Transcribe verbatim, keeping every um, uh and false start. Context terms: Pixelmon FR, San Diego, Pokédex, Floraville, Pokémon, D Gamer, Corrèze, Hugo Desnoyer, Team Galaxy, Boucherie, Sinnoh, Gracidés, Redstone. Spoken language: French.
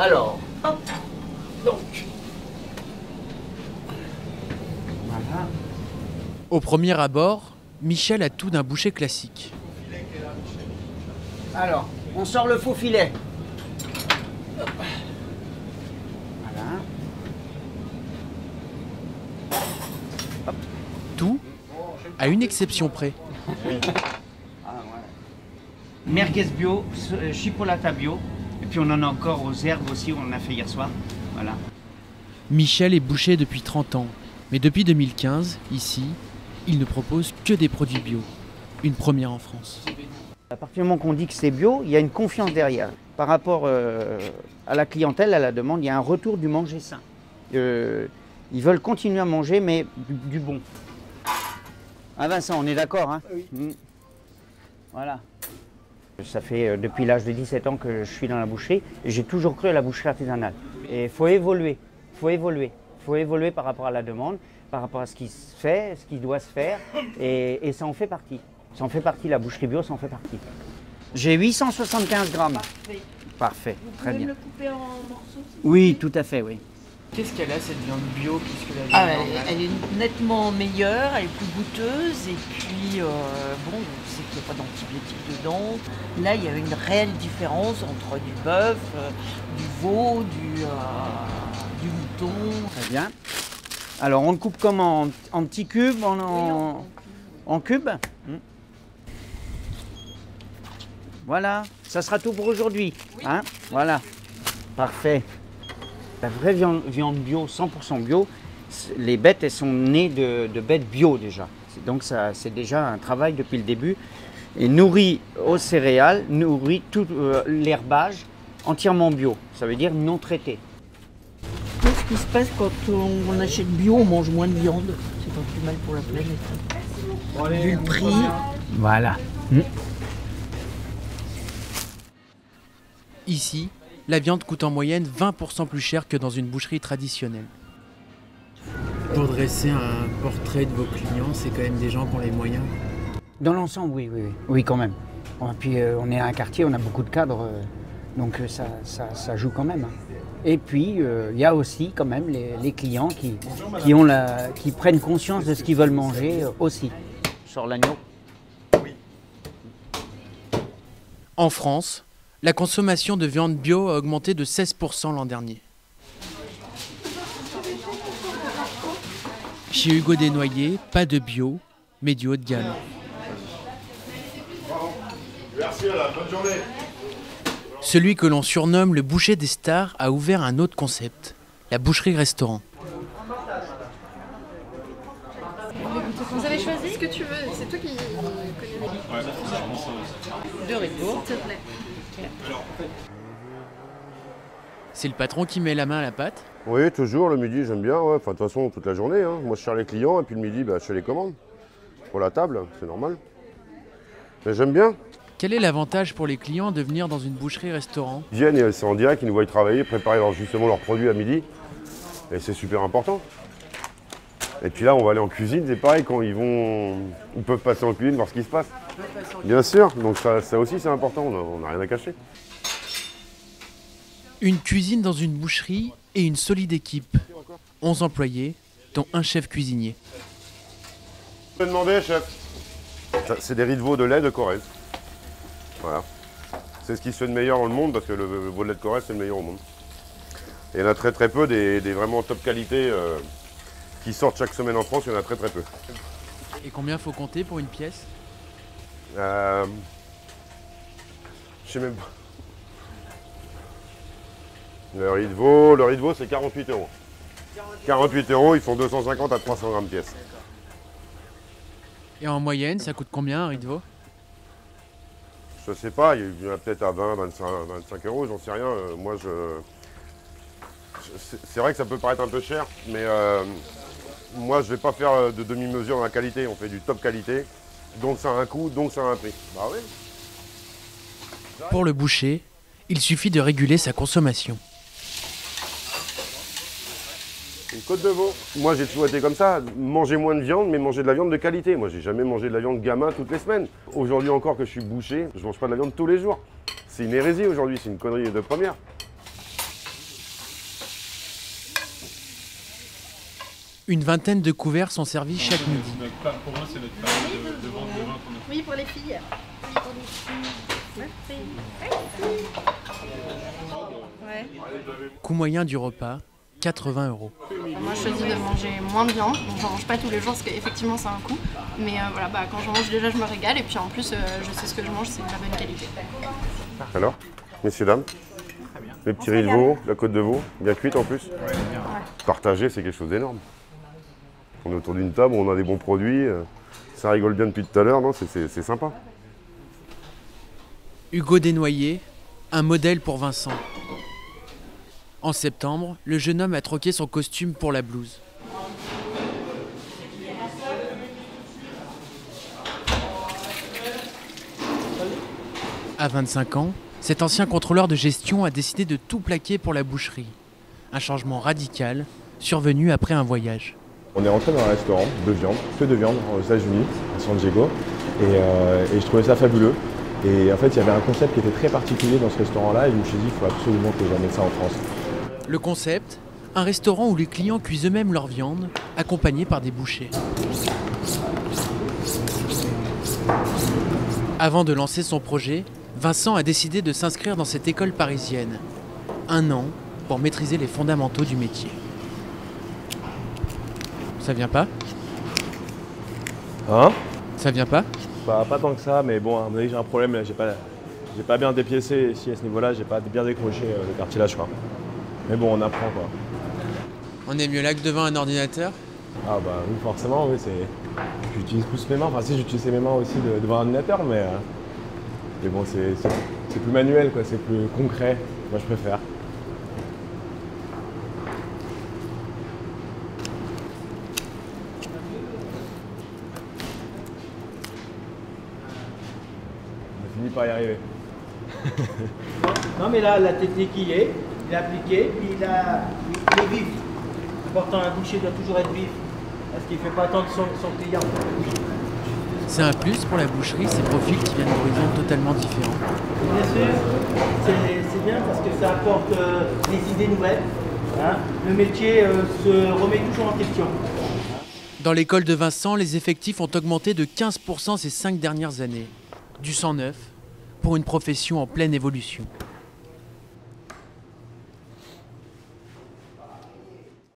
Alors, hop, donc. Voilà. Au premier abord, Michel a tout d'un boucher classique. Alors, on sort le faux filet. Hop. Voilà. Hop. Tout, à une exception près. Merguez bio, chipolata bio, et puis on en a encore aux herbes aussi, on en a fait hier soir, voilà. Michel est boucher depuis trente ans, mais depuis deux mille quinze, ici, il ne propose que des produits bio, une première en France. À partir du moment qu'on dit que c'est bio, il y a une confiance derrière. Par rapport euh, à la clientèle, à la demande, il y a un retour du manger sain. Euh, ils veulent continuer à manger, mais du, du bon. Ah Vincent, on est d'accord, hein? Oui. Mmh. Voilà. Ça fait depuis l'âge de dix-sept ans que je suis dans la boucherie et j'ai toujours cru à la boucherie artisanale. Et il faut évoluer, il faut évoluer. Il faut évoluer par rapport à la demande, par rapport à ce qui se fait, ce qui doit se faire et, et ça en fait partie. Ça en fait partie, la boucherie bio, ça en fait partie. J'ai huit cent soixante-quinze grammes. Parfait. Parfait, Vous très bien. Vous pouvez me le couper en morceaux? Oui, tout à fait, oui. Qu'est-ce qu'elle a cette viande bio plus que la viande ah, normale? Elle est nettement meilleure, elle est plus goûteuse et puis euh, bon, c'est qu'il n'y a pas d'antibiotiques dedans. Là, il y a une réelle différence entre du bœuf, euh, du veau, du, euh, du mouton. Très bien. Alors, on le coupe comment? En, en petits cubes, en, en, en cubes. Hmm. Voilà, ça sera tout pour aujourd'hui. Oui. Hein, voilà, parfait. La vraie viande, viande bio, cent pour cent bio, les bêtes, elles sont nées de, de bêtes bio déjà. Donc c'est déjà un travail depuis le début. Et nourrit aux céréales, nourrit tout euh, l'herbage entièrement bio. Ça veut dire non traité. Qu'est-ce qui se passe quand on, on achète bio, on mange moins de viande? C'est pas plus mal pour la planète. Vu le prix. Voilà. Mmh. Ici, la viande coûte en moyenne vingt pour cent plus cher que dans une boucherie traditionnelle. Pour dresser un portrait de vos clients, c'est quand même des gens qui ont les moyens? Dans l'ensemble, oui, oui, oui, oui, quand même. Et puis euh, on est à un quartier, on a beaucoup de cadres, euh, donc ça, ça, ça joue quand même. Et puis il euh, y a aussi quand même les, les clients qui, qui, ont la, qui prennent conscience de ce qu'ils veulent manger euh, aussi. Sur l'agneau. Oui. En France, la consommation de viande bio a augmenté de seize pour cent l'an dernier. Chez Hugo Desnoyer, pas de bio, mais du haut de gamme. Merci, bonne journée. Celui que l'on surnomme le boucher des stars a ouvert un autre concept, la boucherie-restaurant. Vous avez choisi ce que tu veux, c'est toi qui connais. Deux rideaux, s'il te plaît. C'est le patron qui met la main à la pâte? Oui, toujours, le midi, j'aime bien. Ouais. Enfin, de toute façon, toute la journée. Hein. Moi, je cherche les clients et puis le midi, bah, je fais les commandes. Pour la table, c'est normal. Mais j'aime bien. Quel est l'avantage pour les clients de venir dans une boucherie-restaurant? Ils viennent, c'est en direct, ils nous voient travailler, préparer leur, justement leurs produits à midi. Et c'est super important. Et puis là, on va aller en cuisine. C'est pareil, quand ils vont, ils peuvent passer en cuisine, voir ce qui se passe. Bien sûr, donc ça, ça aussi c'est important, on n'a rien à cacher. Une cuisine dans une boucherie et une solide équipe. onze employés, dont un chef cuisinier. Je peux demander, chef? C'est des riz de veau de lait de Corrèze. Voilà. C'est ce qui se fait de meilleur dans le monde, parce que le, le veau de lait de Corrèze, c'est le meilleur au monde. Et il y en a très très peu, des, des vraiment top qualité euh, qui sortent chaque semaine en France, il y en a très très peu. Et combien faut compter pour une pièce? Euh, je sais même pas. Le riz de veau, le riz de veau c'est quarante-huit euros. quarante-huit euros, ils font deux cent cinquante à trois cents grammes pièce. Et en moyenne, ça coûte combien un riz de veau? Je sais pas, il y en a peut-être à vingt, vingt-cinq euros, j'en sais rien. Euh, moi je. je c'est vrai que ça peut paraître un peu cher, mais euh, moi je vais pas faire de demi-mesure dans la qualité, on fait du top qualité. Donc ça a un coût, donc ça a un prix. Bah oui. Pour le boucher, il suffit de réguler sa consommation. Une côte de veau. Moi j'ai toujours été comme ça, manger moins de viande, mais manger de la viande de qualité. Moi j'ai jamais mangé de la viande gamin toutes les semaines. Aujourd'hui encore que je suis boucher, je mange pas de la viande tous les jours. C'est une hérésie aujourd'hui, c'est une connerie de première. Une vingtaine de couverts sont servis chaque midi. Pour moi, c'est notre page de vente de vin. Oui, pour les filles. Coût moyen du repas, quatre-vingts euros. Moi, je choisis de manger moins de viande, donc je mange pas tous les jours parce qu'effectivement, c'est un coût. Mais euh, voilà, bah, quand je mange, déjà, je me régale et puis en plus, euh, je sais ce que je mange, c'est de la bonne qualité. Alors, messieurs, dames, les petits riz de veau, la côte de veau, bien cuite en plus. Ouais, bien. Partager, c'est quelque chose d'énorme. On est autour d'une table, on a des bons produits, ça rigole bien depuis tout à l'heure, non, c'est sympa. Hugo Desnoyer, un modèle pour Vincent. En septembre, le jeune homme a troqué son costume pour la blouse. À vingt-cinq ans, cet ancien contrôleur de gestion a décidé de tout plaquer pour la boucherie. Un changement radical, survenu après un voyage. On est rentré dans un restaurant de viande, que de viande, aux États-Unis, à San Diego, et, euh, et je trouvais ça fabuleux. Et en fait, il y avait un concept qui était très particulier dans ce restaurant-là, et je me suis dit, il faut absolument que j'emmène ça en France. Le concept, un restaurant où les clients cuisent eux-mêmes leur viande, accompagnés par des bouchers. Avant de lancer son projet, Vincent a décidé de s'inscrire dans cette école parisienne. Un an pour maîtriser les fondamentaux du métier. Ça vient pas? Hein? Ça vient pas? Bah, pas tant que ça, mais bon, à mon avis, j'ai un problème, j'ai pas, j'ai pas bien dépiécé ici à ce niveau-là, j'ai pas bien décroché euh, le cartilage, quoi. Mais bon, on apprend, quoi. On est mieux là que devant un ordinateur? Ah bah oui, forcément, oui, c'est... J'utilise plus mes mains, enfin si, j'utilise mes mains aussi de, devant un ordinateur, mais... Euh... Mais bon, c'est plus manuel, quoi, c'est plus concret. Moi, je préfère. On a fini par y arriver. Non, mais là, la technique y est. Il est appliqué, puis il, a... il est vif. Pourtant, un boucher doit toujours être vif. Parce qu'il ne fait pas attendre son, son client. C'est un plus pour la boucherie, ces profils qui viennent d'horizons totalement différents. Bien sûr, c'est bien parce que ça apporte euh, des idées nouvelles. Hein. Le métier euh, se remet toujours en question. Dans l'école de Vincent, les effectifs ont augmenté de quinze pour cent ces cinq dernières années. Du sang neuf pour une profession en pleine évolution.